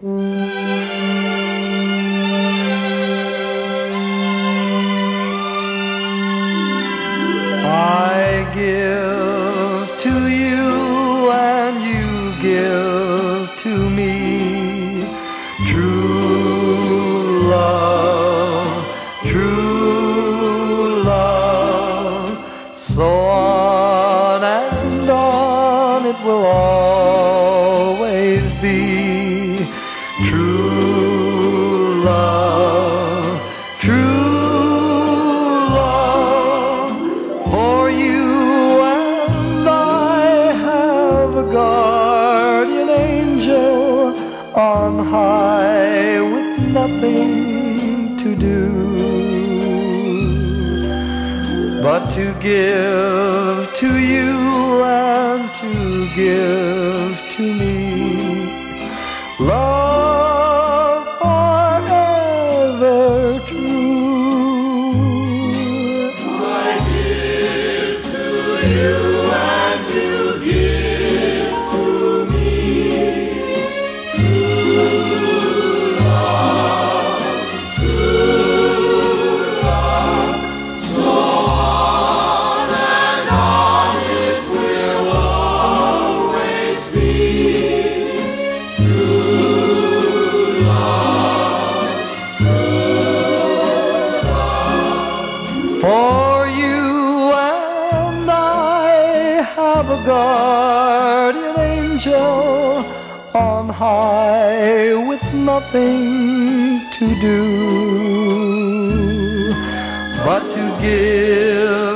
I give to you and you give to me true love, true love. So on it will always be true love, true. Guardian angel on high with nothing to do but to give to you and to give to me love forever true. I give to you and you give. For you and I have a guardian angel on high with nothing to do but to give.